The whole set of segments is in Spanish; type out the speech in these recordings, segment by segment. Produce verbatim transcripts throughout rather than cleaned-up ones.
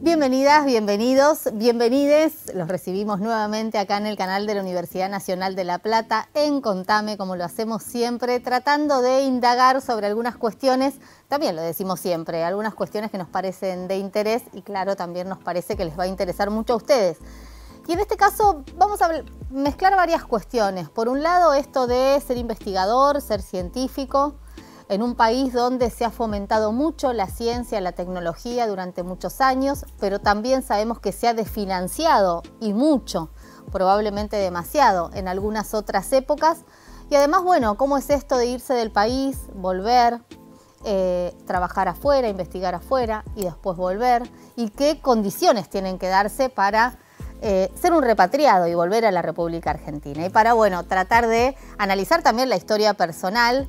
Bienvenidas, bienvenidos, bienvenides. Los recibimos nuevamente acá en el canal de la Universidad Nacional de La Plata, en Contame, como lo hacemos siempre, tratando de indagar sobre algunas cuestiones, también lo decimos siempre, algunas cuestiones que nos parecen de interés y claro, también nos parece que les va a interesar mucho a ustedes. Y en este caso vamos a mezclar varias cuestiones. Por un lado, esto de ser investigador, ser científico, en un país donde se ha fomentado mucho la ciencia, la tecnología durante muchos años, pero también sabemos que se ha desfinanciado y mucho, probablemente demasiado, en algunas otras épocas. Y además, bueno, ¿cómo es esto de irse del país, volver, eh, trabajar afuera, investigar afuera y después volver? ¿Y qué condiciones tienen que darse para Eh, ser un repatriado y volver a la República Argentina? Y para, bueno, tratar de analizar también la historia personal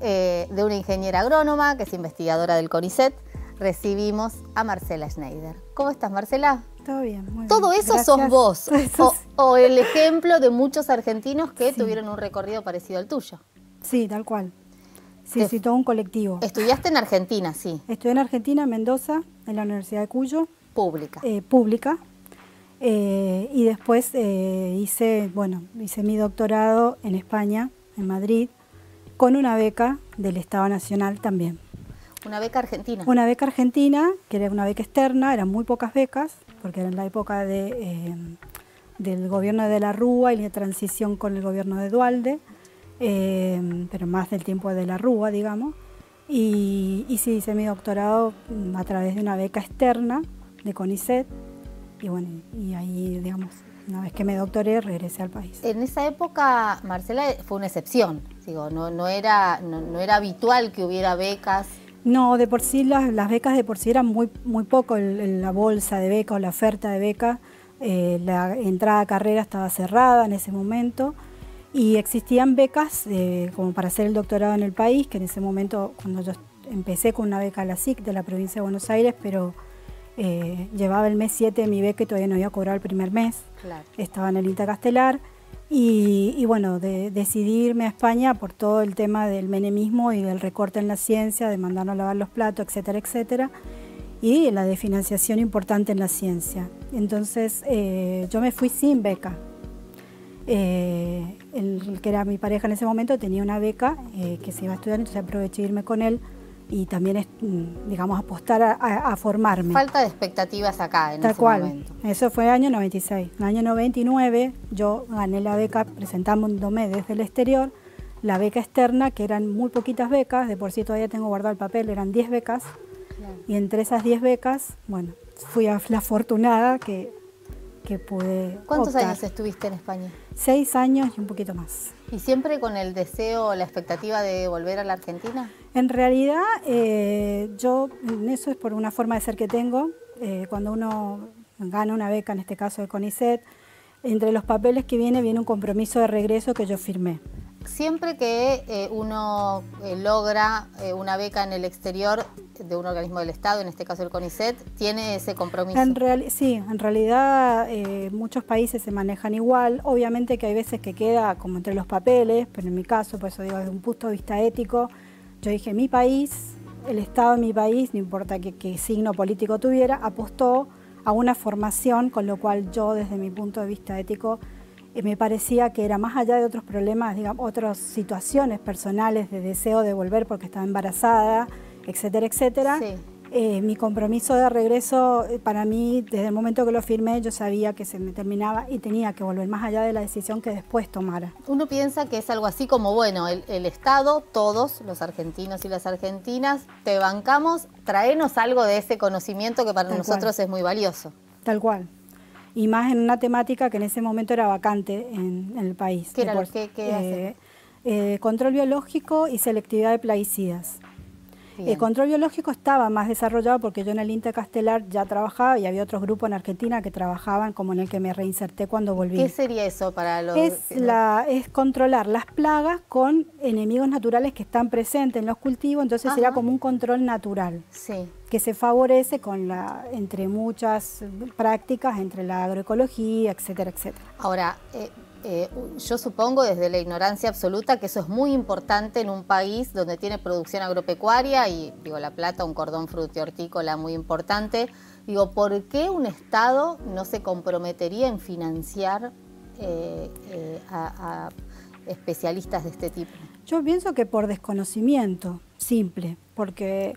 eh, de una ingeniera agrónoma que es investigadora del CONICET, recibimos a Marcela Schneider. ¿Cómo estás, Marcela? Todo bien, muy Todo bien. Eso Gracias. Sos vos, o, o el ejemplo de muchos argentinos que sí. tuvieron un recorrido parecido al tuyo. Sí, tal cual. Sí, Te, sí, todo un colectivo. Estudiaste en Argentina, sí. Estudié en Argentina, Mendoza, en la Universidad de Cuyo. Pública. Eh, pública. Eh, y después eh, hice, bueno, hice mi doctorado en España, en Madrid, con una beca del Estado Nacional también. ¿Una beca argentina? Una beca argentina, que era una beca externa, eran muy pocas becas, porque era en la época de, eh, del gobierno de la Rúa y la transición con el gobierno de Dualde, eh, pero más del tiempo de la Rúa, digamos. Y, y sí, hice mi doctorado a través de una beca externa de CONICET. Y bueno, y ahí, digamos, una vez que me doctoré, regresé al país. En esa época, Marcela, fue una excepción. Digo, no, no, era, no, no era habitual que hubiera becas. No, de por sí, las, las becas de por sí eran muy, muy poco. El, el, la bolsa de becas o la oferta de becas, eh, la entrada a carrera estaba cerrada en ese momento. Y existían becas eh, como para hacer el doctorado en el país, que en ese momento, cuando yo empecé con una beca a la C I C de la provincia de Buenos Aires, pero Eh, llevaba el mes siete de mi beca y todavía no había cobrado el primer mes. Claro. Estaba en el INTA Castelar y, y bueno, de, decidí irme a España por todo el tema del menemismo y del recorte en la ciencia, de mandarnos a lavar los platos, etcétera, etcétera, y la desfinanciación importante en la ciencia. Entonces eh, yo me fui sin beca. Eh, el que era mi pareja en ese momento tenía una beca eh, que se iba a estudiar, entonces aproveché de irme con él y también, es, digamos, apostar a, a, a formarme. Falta de expectativas acá en Tal ese cual. Momento. Eso fue el año noventa y seis. En el año noventa y nueve yo gané la beca, presentándome desde el exterior, la beca externa, que eran muy poquitas becas, de por sí todavía tengo guardado el papel, eran diez becas. Bien. Y entre esas diez becas, bueno, fui a la afortunada que, que pude ¿Cuántos optar. Años estuviste en España? Seis años y un poquito más. ¿Y siempre con el deseo, la expectativa de volver a la Argentina? En realidad, eh, yo, eso es por una forma de ser que tengo. Eh, cuando uno gana una beca, en este caso de CONICET, entre los papeles que viene, viene un compromiso de regreso que yo firmé. Siempre que eh, uno eh, logra eh, una beca en el exterior de un organismo del Estado, en este caso el CONICET, ¿tiene ese compromiso? En real, sí, en realidad eh, muchos países se manejan igual. Obviamente que hay veces que queda como entre los papeles, pero en mi caso, por eso digo, desde un punto de vista ético, yo dije, mi país, el Estado de mi país, no importa qué, qué signo político tuviera, apostó a una formación, con lo cual yo, desde mi punto de vista ético, me parecía que era más allá de otros problemas, digamos, otras situaciones personales de deseo de volver porque estaba embarazada, etcétera, etcétera. Sí. Eh, mi compromiso de regreso, para mí, desde el momento que lo firmé, yo sabía que se me terminaba y tenía que volver, más allá de la decisión que después tomara. Uno piensa que es algo así como, bueno, el, el Estado, todos los argentinos y las argentinas, te bancamos, traenos algo de ese conocimiento que para Tal nosotros cual. Es muy valioso. Tal cual. Y más en una temática que en ese momento era vacante en, en el país. ¿Qué era lo que eh, eh, Control biológico y selectividad de plaguicidas. El eh, control biológico estaba más desarrollado porque yo en el INTA Castelar ya trabajaba y había otros grupos en Argentina que trabajaban, como en el que me reinserté cuando volví. ¿Qué sería eso para los...? Es, la, es controlar las plagas con enemigos naturales que están presentes en los cultivos, entonces Ajá. era como un control natural. Sí. Que se favorece con la, entre muchas prácticas, entre la agroecología, etcétera, etcétera. Ahora, eh, Eh, yo supongo desde la ignorancia absoluta que eso es muy importante en un país donde tiene producción agropecuaria y, digo, La Plata, un cordón frutihortícola muy importante. Digo, ¿por qué un Estado no se comprometería en financiar eh, eh, a, a especialistas de este tipo? Yo pienso que por desconocimiento, simple, porque,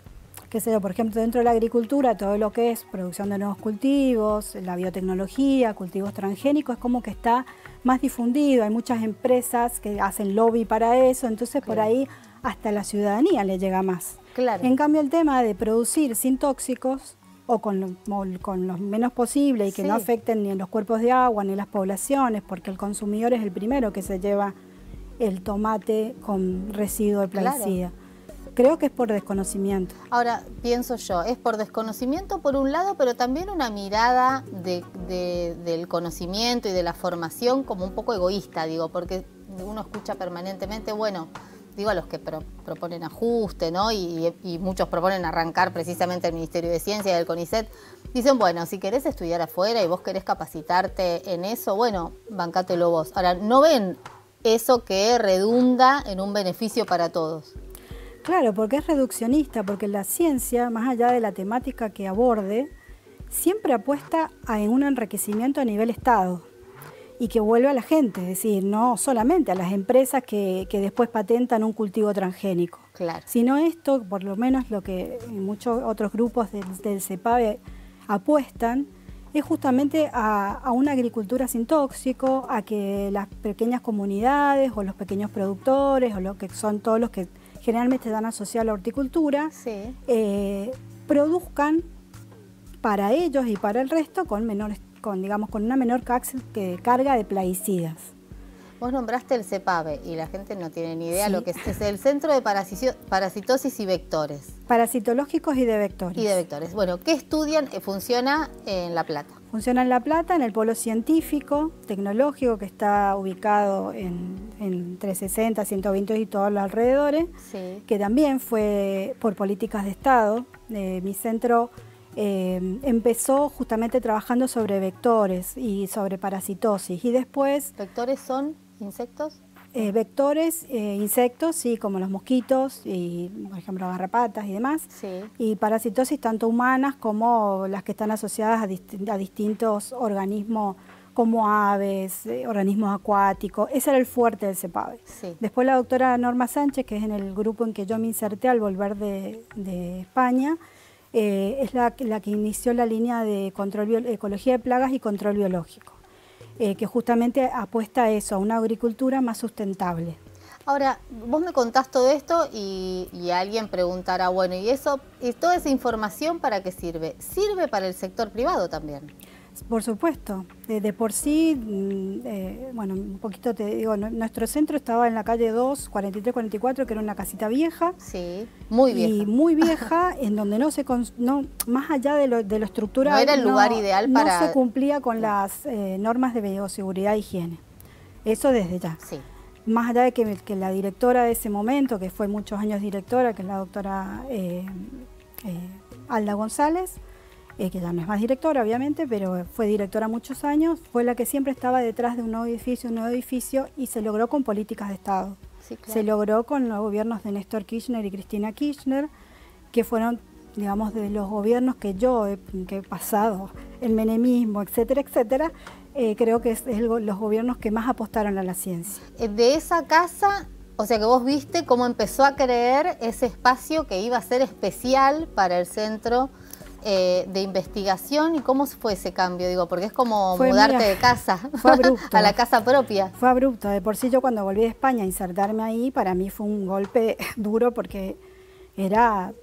qué sé yo, por ejemplo, dentro de la agricultura, todo lo que es producción de nuevos cultivos, la biotecnología, cultivos transgénicos, es como que está más difundido, hay muchas empresas que hacen lobby para eso, entonces por ahí hasta la ciudadanía le llega más. Claro. En cambio, el tema de producir sin tóxicos o con, o con lo menos posible y que sí. no afecten ni en los cuerpos de agua ni en las poblaciones, porque el consumidor es el primero que se lleva el tomate con residuo de plaguicida. Claro. Creo que es por desconocimiento. Ahora, pienso yo, es por desconocimiento por un lado, pero también una mirada de, de, del conocimiento y de la formación como un poco egoísta, digo, porque uno escucha permanentemente, bueno, digo, a los que pro, proponen ajuste, ¿no? Y, y muchos proponen arrancar precisamente el Ministerio de Ciencia y el CONICET. Dicen, bueno, si querés estudiar afuera y vos querés capacitarte en eso, bueno, bancátelo vos. Ahora, ¿no ven eso que redunda en un beneficio para todos? Claro, porque es reduccionista, porque la ciencia, más allá de la temática que aborde, siempre apuesta a un enriquecimiento a nivel Estado y que vuelve a la gente, es decir, no solamente a las empresas que, que después patentan un cultivo transgénico. Claro. Sino esto, por lo menos lo que muchos otros grupos del, del CEPAVE apuestan, es justamente a, a una agricultura sin tóxico, a que las pequeñas comunidades o los pequeños productores o lo que son todos los que generalmente están asociados a la horticultura, sí. eh, produzcan para ellos y para el resto con menores, con digamos con una menor carga de plaguicidas. Vos nombraste el CEPAVE y la gente no tiene ni idea sí. lo que es, es el Centro de Parasitosis y Vectores. Parasitológicos y de vectores. Y de vectores. Bueno, ¿qué estudian? Funciona en La Plata. Funciona en La Plata, en el polo científico, tecnológico, que está ubicado en, en trescientos sesenta, ciento veinte y todos los alrededores, sí. que también fue por políticas de Estado. Eh, mi centro eh, empezó justamente trabajando sobre vectores y sobre parasitosis. Y después... ¿Vectores son insectos? Eh, vectores, eh, insectos, sí, como los mosquitos y, por ejemplo, garrapatas y demás. Sí. Y parasitosis tanto humanas como las que están asociadas a, dist a distintos organismos como aves, eh, organismos acuáticos. Ese era el fuerte del CEPAVE. Sí. Después la doctora Norma Sánchez, que es en el grupo en que yo me inserté al volver de, de España, eh, es la, la que inició la línea de control ecología de plagas y control biológico. Eh, que justamente apuesta a eso, a una agricultura más sustentable. Ahora, vos me contás todo esto y, y alguien preguntará, bueno, ¿y eso, y toda esa información para qué sirve? ¿Sirve para el sector privado también? Por supuesto, de, de por sí, eh, bueno, un poquito te digo, nuestro centro estaba en la calle dos, cuarenta y tres, cuarenta y cuatro, que era una casita vieja. Sí, muy vieja. Y muy vieja, en donde no se, no, más allá de lo, de lo estructural, no era el lugar no, ideal para... No se cumplía con las eh, normas de bioseguridad e higiene, eso desde ya. Sí. Más allá de que, que la directora de ese momento, que fue muchos años directora, que es la doctora eh, eh, Alda González, Eh, que ya no es más directora, obviamente, pero fue directora muchos años, fue la que siempre estaba detrás de un nuevo edificio, un nuevo edificio, y se logró con políticas de Estado. Sí, claro. Se logró con los gobiernos de Néstor Kirchner y Cristina Kirchner, que fueron, digamos, de los gobiernos que yo he, que he pasado, el menemismo, etcétera, etcétera, eh, creo que es, es el, los gobiernos que más apostaron a la ciencia. De esa casa... O sea que vos viste cómo empezó a creer ese espacio que iba a ser especial para el centro eh, de investigación y cómo fue ese cambio, digo, porque es como fue, mudarte mira, de casa fue abrupto, a la casa propia. Fue abrupto, de por sí yo cuando volví de España a insertarme ahí, para mí fue un golpe duro porque era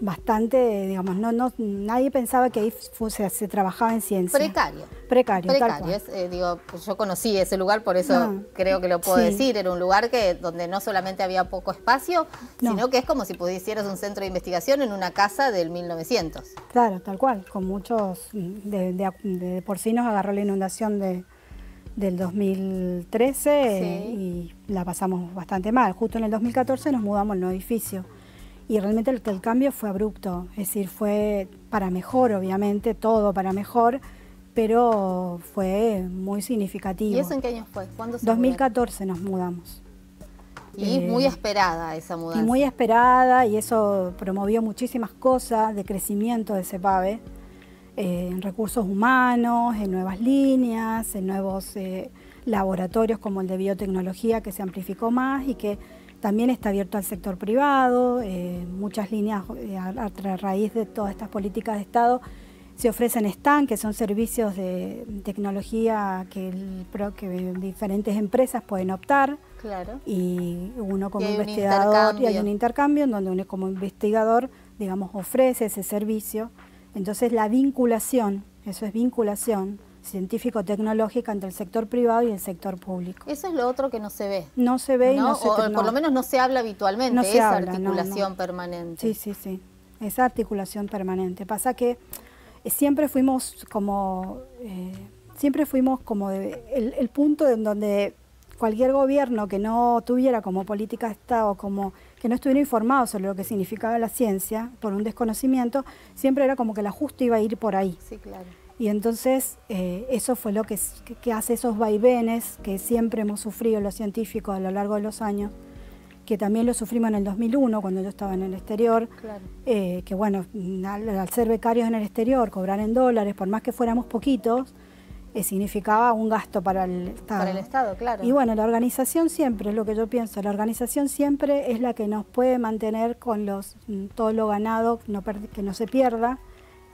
bastante, digamos, no, no, nadie pensaba que ahí fue, se, se trabajaba en ciencia. Precario. Precario, Precario. Es, eh, digo, yo conocí ese lugar, por eso no, creo que lo puedo sí. decir. Era un lugar que donde no solamente había poco espacio, no. sino que es como si pudieras un centro de investigación en una casa del mil novecientos. Claro, tal cual, con muchos... De, de, de por sí nos agarró la inundación de, del dos mil trece sí. eh, y la pasamos bastante mal. Justo en el dos mil catorce nos mudamos al nuevo edificio. Y realmente el, el cambio fue abrupto, es decir, fue para mejor, obviamente, todo para mejor, pero fue muy significativo. ¿Y eso en qué año fue? ¿Cuándo se dos mil catorce mudó? Nos mudamos. Y eh, muy esperada esa mudanza. Y muy esperada, y eso promovió muchísimas cosas de crecimiento de CEPAVE, eh, en recursos humanos, en nuevas líneas, en nuevos eh, laboratorios como el de biotecnología, que se amplificó más y que también está abierto al sector privado. Eh, muchas líneas eh, a, a raíz de todas estas políticas de Estado se ofrecen STAN, que son servicios de tecnología que, el, que diferentes empresas pueden optar. Claro. Y uno como y investigador, un y hay un intercambio en donde uno como investigador, digamos, ofrece ese servicio. Entonces la vinculación, eso es vinculación científico-tecnológica entre el sector privado y el sector público. Eso es lo otro que no se ve. No se ve, ¿no? Y no se, o no, por lo menos no se habla habitualmente, no esa habla, articulación no, no. permanente. Sí, sí, sí, esa articulación permanente. Pasa que siempre fuimos como, eh, siempre fuimos como de, el, el punto en donde cualquier gobierno que no tuviera como política de Estado, como que no estuviera informado sobre lo que significaba la ciencia, por un desconocimiento, siempre era como que la justa iba a ir por ahí. Sí, claro. Y entonces eh, eso fue lo que, que hace esos vaivenes que siempre hemos sufrido los científicos a lo largo de los años, que también lo sufrimos en el dos mil uno cuando yo estaba en el exterior, claro. eh, que bueno, al, al ser becarios en el exterior, cobrar en dólares, por más que fuéramos poquitos, Eh, significaba un gasto para el Estado. Para el Estado, claro. Y bueno, la organización siempre, es lo que yo pienso, la organización siempre es la que nos puede mantener con los todo lo ganado, no per, que no se pierda,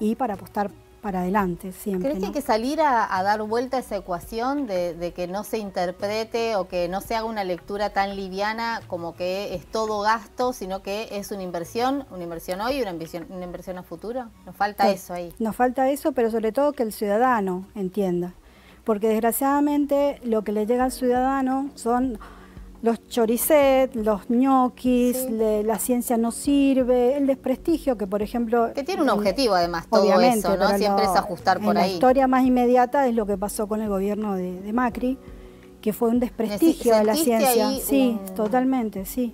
y para apostar para adelante siempre. ¿Crees que ¿no? hay que salir a, a dar vuelta a esa ecuación de, de que no se interprete o que no se haga una lectura tan liviana como que es todo gasto, sino que es una inversión, una inversión hoy y una inversión, una inversión a futuro? Nos falta sí, eso ahí. Nos falta eso, pero sobre todo que el ciudadano entienda. Porque desgraciadamente lo que le llega al ciudadano son los choricet, los ñoquis, sí. le, la ciencia no sirve, el desprestigio que, por ejemplo... Que tiene un objetivo, además, todo eso, ¿no? Siempre lo, es ajustar por ahí. La historia más inmediata es lo que pasó con el gobierno de, de Macri, que fue un desprestigio de la ciencia. Sí, un... totalmente, sí.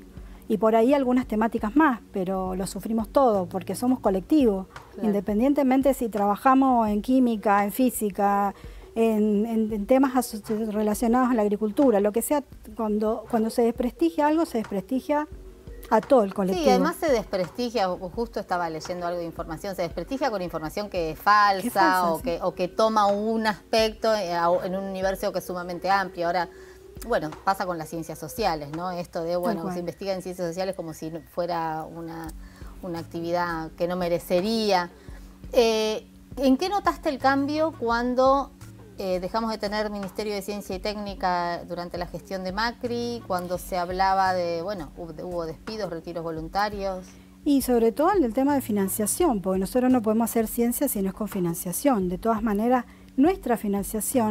Y por ahí algunas temáticas más, pero lo sufrimos todo, porque somos colectivos. Claro. Independientemente si trabajamos en química, en física... En, en, en temas relacionados a la agricultura, lo que sea, cuando, cuando se desprestigia algo, se desprestigia a todo el colectivo. Sí, además se desprestigia, justo estaba leyendo algo de información, se desprestigia con información que es falsa, es falsa o, sí. que, o que toma un aspecto en un universo que es sumamente amplio. Ahora, bueno, pasa con las ciencias sociales, ¿no? Esto de, bueno, se investiga en ciencias sociales como si fuera una, una actividad que no merecería. Eh, ¿En qué notaste el cambio cuando... Eh, dejamos de tener Ministerio de Ciencia y Técnica durante la gestión de Macri, cuando se hablaba de, bueno, hubo despidos, retiros voluntarios? Y sobre todo en el tema de financiación, porque nosotros no podemos hacer ciencia si no es con financiación. De todas maneras, nuestra financiación,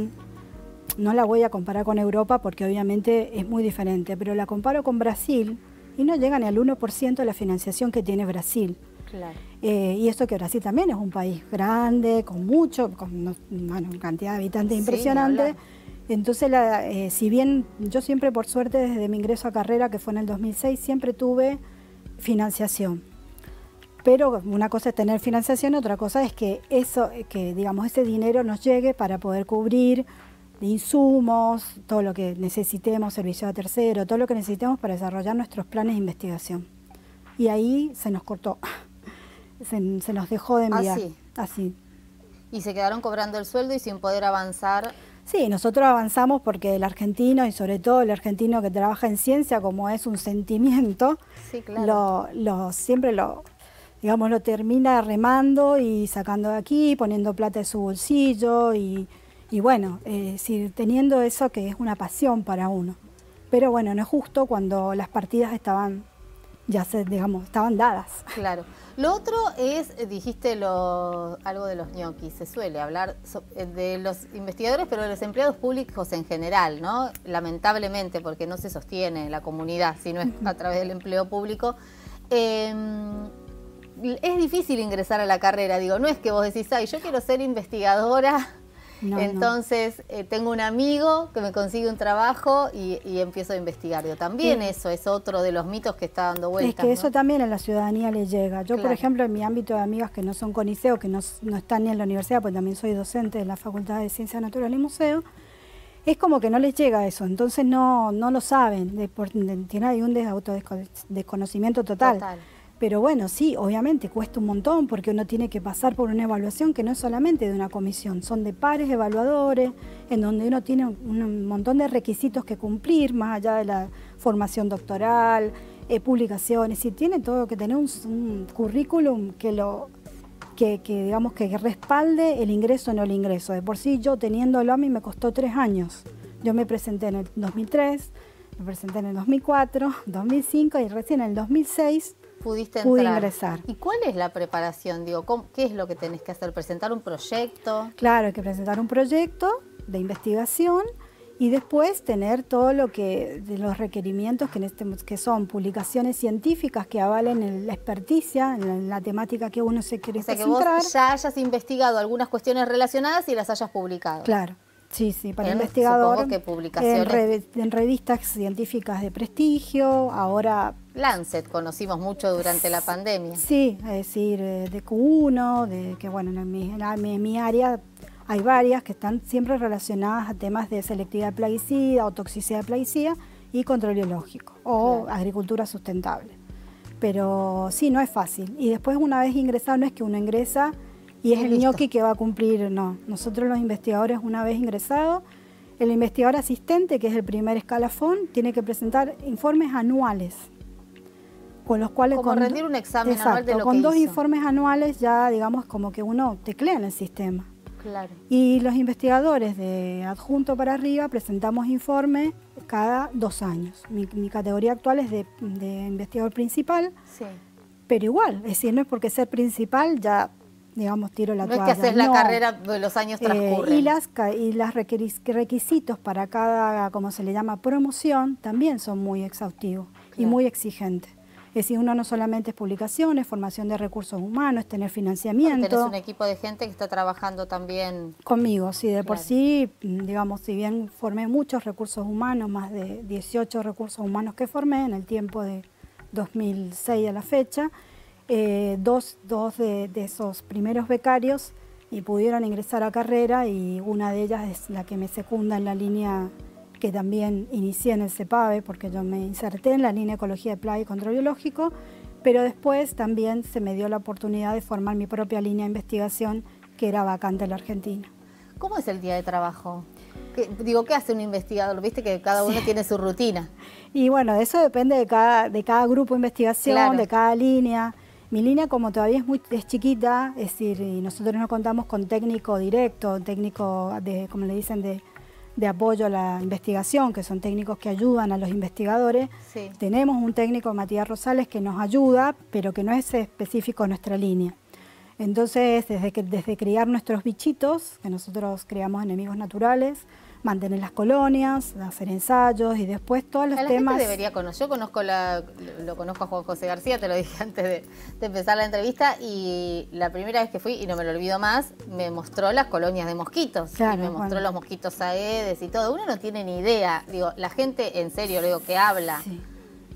no la voy a comparar con Europa porque obviamente es muy diferente, pero la comparo con Brasil y no llega ni al uno por ciento de la financiación que tiene Brasil. Claro. Eh, y esto que Brasil también es un país grande, con mucho, con bueno, cantidad de habitantes sí, impresionante. Entonces, la, eh, si bien yo siempre, por suerte, desde mi ingreso a carrera, que fue en el dos mil seis, siempre tuve financiación. Pero una cosa es tener financiación, otra cosa es que eso, que digamos ese dinero nos llegue para poder cubrir insumos, todo lo que necesitemos, servicios a terceros, todo lo que necesitemos para desarrollar nuestros planes de investigación. Y ahí se nos cortó. Se, se nos dejó de enviar. Así. Así. Y se quedaron cobrando el sueldo y sin poder avanzar. Sí, nosotros avanzamos porque el argentino, y sobre todo el argentino que trabaja en ciencia, como es un sentimiento, sí, claro. lo, lo, siempre lo, digamos, lo termina remando y sacando de aquí, poniendo plata de su bolsillo y, y bueno, eh, sí, teniendo eso que es una pasión para uno. Pero bueno, no es justo cuando las partidas estaban... ya se, digamos, estaban dadas. Claro. Lo otro es, dijiste lo, algo de los ñoquis, se suele hablar so, de los investigadores, pero de los empleados públicos en general, ¿no? Lamentablemente, porque no se sostiene la comunidad, sino es a través del empleo público. Eh, es difícil ingresar a la carrera, digo, no es que vos decís, ay, yo quiero ser investigadora No, Entonces no. Eh, tengo un amigo que me consigue un trabajo y, y empiezo a investigar. Yo también, sí. Eso es otro de los mitos que está dando vueltas. Es que ¿no? eso también a la ciudadanía le llega. Yo, claro. por ejemplo, en mi ámbito de amigas que no son CONICET, que no, no están ni en la universidad, porque también soy docente de la Facultad de Ciencias Naturales y Museo, es como que no les llega eso, entonces no, no lo saben, de, por, de, tiene un des, autodesconocimiento total. total. Pero bueno, sí, obviamente cuesta un montón porque uno tiene que pasar por una evaluación que no es solamente de una comisión, son de pares evaluadores, en donde uno tiene un, un montón de requisitos que cumplir, más allá de la formación doctoral, eh, publicaciones, y tiene todo que tener un, un currículum que lo... Que, que digamos que respalde el ingreso o no el ingreso. De por sí, yo teniéndolo a mí me costó tres años. Yo me presenté en el dos mil tres, me presenté en el dos mil cuatro, dos mil cinco y recién en el dos mil seis Pudiste pude entrar. ingresar. ¿Y cuál es la preparación? Digo, ¿qué es lo que tenés que hacer? ¿Presentar un proyecto? Claro, hay que presentar un proyecto de investigación y después tener todo lo que, de los requerimientos que, en este, que son publicaciones científicas que avalen el, la experticia, en la, en la temática que uno se quiere centrar. O sea, que vos ya hayas investigado algunas cuestiones relacionadas y las hayas publicado. Claro, sí, sí, para el investigador. Supongo que publicaciones. En, rev, en revistas científicas de prestigio, ahora... Lancet, conocimos mucho durante la pandemia. Sí, es decir, de Q uno, de, que bueno, en mi, en mi área... Hay varias que están siempre relacionadas a temas de selectividad plaguicida o toxicidad plaguicida y control biológico o claro. agricultura sustentable. Pero sí, no es fácil. Y después una vez ingresado, no es que uno ingresa y es el ñoqui que va a cumplir, no. Nosotros los investigadores, una vez ingresado, el investigador asistente, que es el primer escalafón, tiene que presentar informes anuales. Con los cuales, como con, rendir un examen exacto, anual de lo con que dos hizo. informes anuales ya, digamos, como que uno teclea en el sistema. Claro. Y los investigadores de adjunto para arriba presentamos informes cada dos años. Mi, mi categoría actual es de, de investigador principal, sí. pero igual, es decir, no es porque ser principal ya, digamos, tiro la no toalla. No es que haces no. la carrera, los años transcurren. Eh, y las, y las requeris, requisitos para cada, como se le llama, promoción, también son muy exhaustivos claro. y muy exigentes. Es decir, uno no solamente es publicaciones, formación de recursos humanos, tener financiamiento. Tenés un equipo de gente que está trabajando también. Conmigo, sí, de claro. por sí, digamos, si bien formé muchos recursos humanos, más de dieciocho recursos humanos que formé en el tiempo de dos mil seis a la fecha, eh, dos, dos de, de esos primeros becarios y pudieron ingresar a carrera y una de ellas es la que me secunda en la línea... que también inicié en el CEPAVE, porque yo me inserté en la línea Ecología de Plaga y Control Biológico, pero después también se me dio la oportunidad de formar mi propia línea de investigación, que era vacante en la Argentina. ¿Cómo es el día de trabajo? ¿Qué, digo, ¿qué hace un investigador? Viste que cada uno sí. tiene su rutina. Y bueno, eso depende de cada, de cada grupo de investigación, claro. de cada línea. Mi línea, como todavía es muy es chiquita, es decir, y nosotros no contamos con técnico directo, técnico, de, como le dicen, de... de apoyo a la investigación, que son técnicos que ayudan a los investigadores. Sí. Tenemos un técnico, Matías Rosales, que nos ayuda, pero que no es específico de nuestra línea. Entonces, desde, que, desde criar nuestros bichitos, que nosotros creamos enemigos naturales, mantener las colonias, hacer ensayos y después todos los a la temas... Gente debería conocer. Yo conozco la, lo conozco a Juan José García, te lo dije antes de, de empezar la entrevista, y la primera vez que fui, y no me lo olvido más, me mostró las colonias de mosquitos, claro, y me mostró bueno. los mosquitos aedes y todo. Uno no tiene ni idea, digo, la gente en serio, digo, que habla... Sí.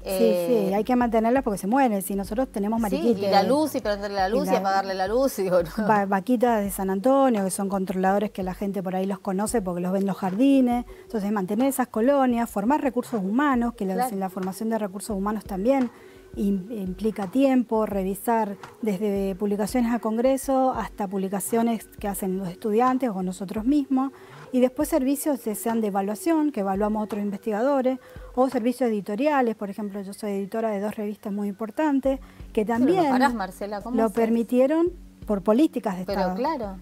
Eh, sí, sí, hay que mantenerlas porque se mueren. Si nosotros tenemos mariquitas. Sí, y la luz, y prenderle la luz, y, la, y apagarle la luz. Digo, no. va, vaquitas de San Antonio, que son controladores que la gente por ahí los conoce porque los ven en los jardines. Entonces, mantener esas colonias, formar recursos humanos, que claro. la, la formación de recursos humanos también in, implica tiempo, revisar desde publicaciones a congreso hasta publicaciones que hacen los estudiantes o nosotros mismos. Y después servicios que sean de evaluación, que evaluamos a otros investigadores, o servicios editoriales, por ejemplo, yo soy editora de dos revistas muy importantes, que también parás, Marcela, ¿cómo lo haces? Permitieron por políticas de Pero Estado. Pero claro,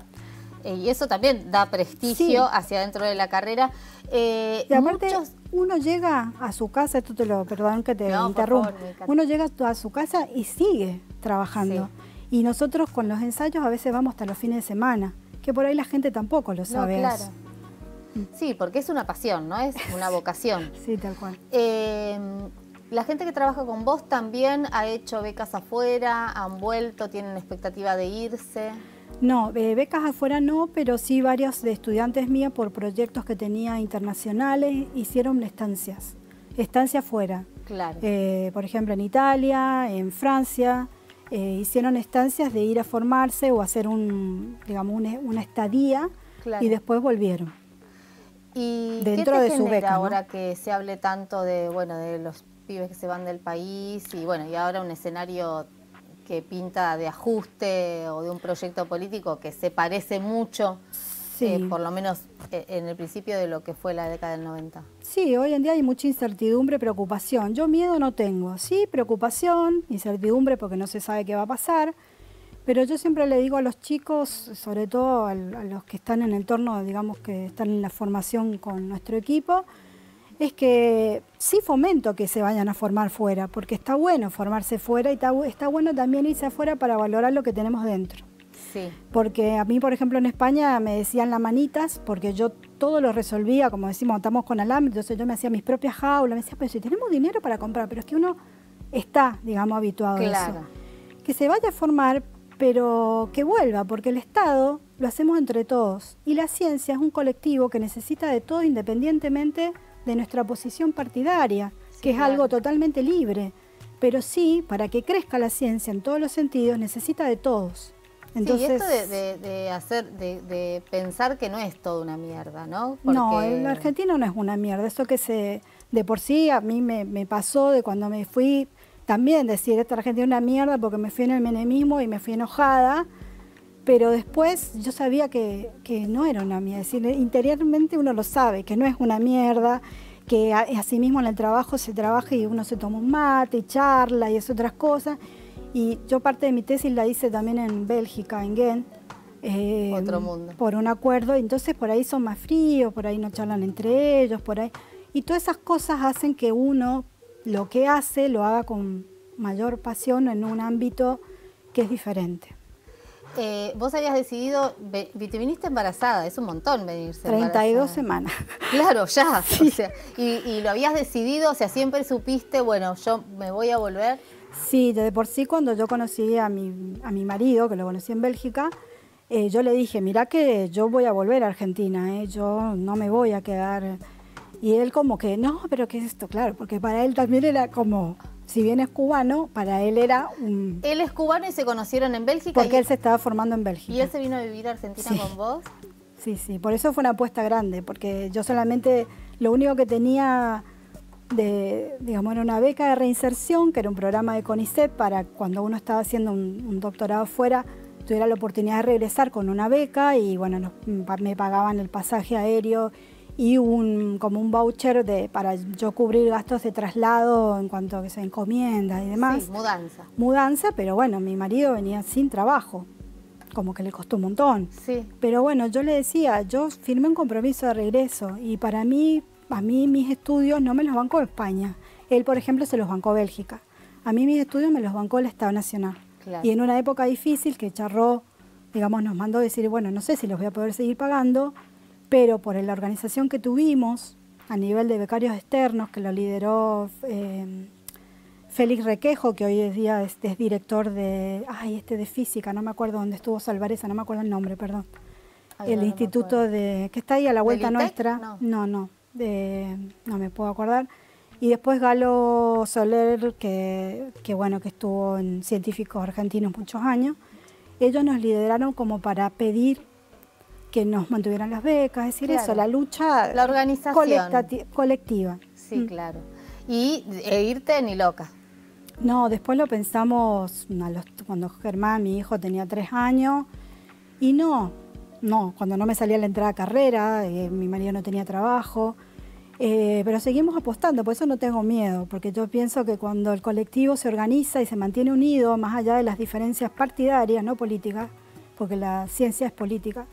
eh, y eso también da prestigio sí. hacia dentro de la carrera. Eh, y aparte, muchos... uno llega a su casa, esto te lo, perdón que te no, interrumpa, uno llega a su casa y sigue trabajando. Sí. Y nosotros con los ensayos a veces vamos hasta los fines de semana, que por ahí la gente tampoco lo sabe. No, claro. Sí, porque es una pasión, ¿no? Es una vocación. Sí, tal cual. Eh, la gente que trabaja con vos también ha hecho becas afuera, han vuelto, tienen expectativa de irse. No, eh, becas afuera no, pero sí varios de estudiantes míos por proyectos que tenía internacionales hicieron estancias, estancias fuera. Claro. Eh, por ejemplo, en Italia, en Francia, eh, hicieron estancias de ir a formarse o hacer un, digamos, una, una estadía, claro, y después volvieron. ¿Y dentro qué te de su beca, ahora, ¿no?, que se hable tanto de, bueno, de los pibes que se van del país y bueno, y ahora un escenario que pinta de ajuste o de un proyecto político que se parece mucho, sí, eh, por lo menos eh, en el principio de lo que fue la década del noventa. Sí, hoy en día hay mucha incertidumbre, preocupación. Yo miedo no tengo, sí, preocupación, incertidumbre porque no se sabe qué va a pasar, pero yo siempre le digo a los chicos, sobre todo a, a los que están en el entorno, digamos, que están en la formación con nuestro equipo, es que sí fomento que se vayan a formar fuera, porque está bueno formarse fuera y está, está bueno también irse afuera para valorar lo que tenemos dentro. Sí. Porque a mí, por ejemplo, en España me decían las manitas, porque yo todo lo resolvía, como decimos, estamos con alambre, entonces yo me hacía mis propias jaulas, me decía, pero si tenemos dinero para comprar, pero es que uno está, digamos, habituado, claro, a eso. Que se vaya a formar, pero que vuelva, porque el Estado lo hacemos entre todos, y la ciencia es un colectivo que necesita de todo independientemente de nuestra posición partidaria, sí, que es, claro, algo totalmente libre, pero sí, para que crezca la ciencia en todos los sentidos, necesita de todos. Entonces, sí, y esto de, de, de, hacer, de, de pensar que no es toda una mierda, ¿no? Porque... No, el argentino no es una mierda, eso que se de por sí a mí me, me pasó de cuando me fui, también decir, esta Argentina es una mierda porque me fui en el menemismo y me fui enojada, pero después yo sabía que, que no era una mierda. Es decir, interiormente uno lo sabe, que no es una mierda, que así mismo en el trabajo se trabaja y uno se toma un mate y charla y es otras cosas. Y yo parte de mi tesis la hice también en Bélgica, en Ghent. Eh, Otro mundo. Por un acuerdo, entonces por ahí son más fríos, por ahí no charlan entre ellos, por ahí. Y todas esas cosas hacen que uno lo que hace lo haga con mayor pasión en un ámbito que es diferente. Eh, vos habías decidido, ve, te viniste embarazada, es un montón venirse treinta y dos embarazada. Semanas. Claro, ya. Sí. O sea, y, y lo habías decidido, o sea, siempre supiste, bueno, yo me voy a volver. Sí, de por sí cuando yo conocí a mi, a mi marido, que lo conocí en Bélgica, eh, yo le dije, mirá que yo voy a volver a Argentina, eh, yo no me voy a quedar... Y él como que, no, pero ¿qué es esto? Claro, porque para él también era como... Si bien es cubano, para él era un... Él es cubano y se conocieron en Bélgica. Porque y... él se estaba formando en Bélgica. ¿Y él se vino a vivir a Argentina, sí, con vos? Sí, sí. Por eso fue una apuesta grande. Porque yo solamente... Lo único que tenía, de, digamos, era una beca de reinserción, que era un programa de CONICET para cuando uno estaba haciendo un, un doctorado fuera, tuviera la oportunidad de regresar con una beca y, bueno, nos, me pagaban el pasaje aéreo y un, como un voucher de, para yo cubrir gastos de traslado en cuanto a que se encomienda y demás. Sí, mudanza. Mudanza, pero bueno, mi marido venía sin trabajo, como que le costó un montón. Sí. Pero bueno, yo le decía, yo firmé un compromiso de regreso y para mí, a mí mis estudios no me los bancó España. Él, por ejemplo, se los bancó Bélgica. A mí mis estudios me los bancó el Estado Nacional. Claro. Y en una época difícil que Charró, digamos, nos mandó decir, bueno, no sé si los voy a poder seguir pagando, pero por la organización que tuvimos a nivel de becarios externos, que lo lideró eh, Félix Requejo, que hoy en día es, es director de, ay, este de física, no me acuerdo dónde estuvo Salvareza, no me acuerdo el nombre, perdón. Ay, el no, instituto no de, que está ahí a la vuelta nuestra. No, no, no, de, no me puedo acordar. Y después Galo Soler, que, que bueno, que estuvo en Científicos Argentinos muchos años. Ellos nos lideraron como para pedir que nos mantuvieran las becas, es decir, claro, eso, la lucha, la organización colectiva. Sí, mm, claro. Y e irte ni loca. No, después lo pensamos a los, cuando Germán, mi hijo, tenía tres años, y no, no, cuando no me salía la entrada a carrera, eh, mi marido no tenía trabajo, eh, pero seguimos apostando, por eso no tengo miedo, porque yo pienso que cuando el colectivo se organiza y se mantiene unido, más allá de las diferencias partidarias, no políticas, porque la ciencia es política,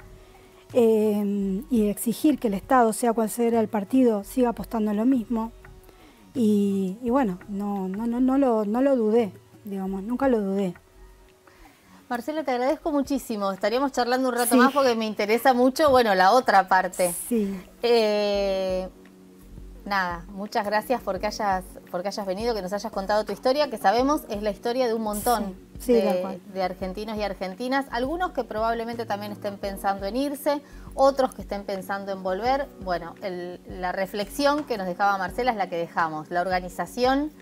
Eh, y exigir que el Estado, sea cual sea el partido, siga apostando en lo mismo. Y, y bueno, no, no, no, no, lo, no lo dudé, digamos, nunca lo dudé. Marcela, te agradezco muchísimo. Estaríamos charlando un rato, sí, más porque me interesa mucho, bueno, la otra parte. Sí. Eh, nada, muchas gracias porque hayas, porque hayas venido, que nos hayas contado tu historia, que sabemos es la historia de un montón sí, sí, de, de argentinos y argentinas, algunos que probablemente también estén pensando en irse, otros que estén pensando en volver. Bueno, el, la reflexión que nos dejaba Marcela es la que dejamos, la organización,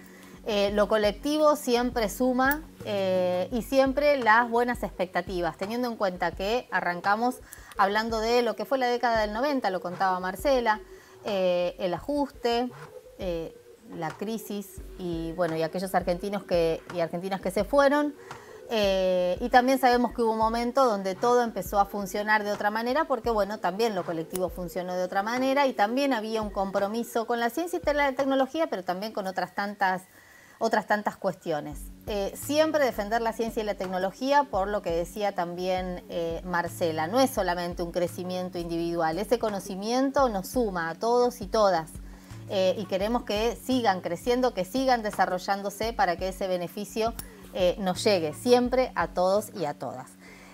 eh, lo colectivo siempre suma eh, y siempre las buenas expectativas, teniendo en cuenta que arrancamos hablando de lo que fue la década del noventa, lo contaba Marcela, Eh, el ajuste, eh, la crisis y bueno y aquellos argentinos que, y argentinas que se fueron. Eh, y también sabemos que hubo un momento donde todo empezó a funcionar de otra manera porque bueno, también lo colectivo funcionó de otra manera y también había un compromiso con la ciencia y la tecnología, pero también con otras tantas, otras tantas cuestiones. Eh, siempre defender la ciencia y la tecnología, por lo que decía también eh, Marcela, no es solamente un crecimiento individual, ese conocimiento nos suma a todos y todas eh, y queremos que sigan creciendo, que sigan desarrollándose para que ese beneficio eh, nos llegue siempre a todos y a todas.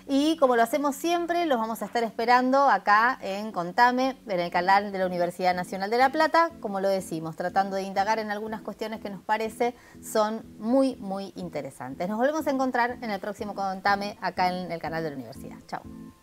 Y como lo hacemos siempre, los vamos a estar esperando acá en Contame, en el canal de la Universidad Nacional de La Plata, como lo decimos, tratando de indagar en algunas cuestiones que nos parece son muy, muy interesantes. Nos volvemos a encontrar en el próximo Contame acá en el canal de la Universidad. Chao.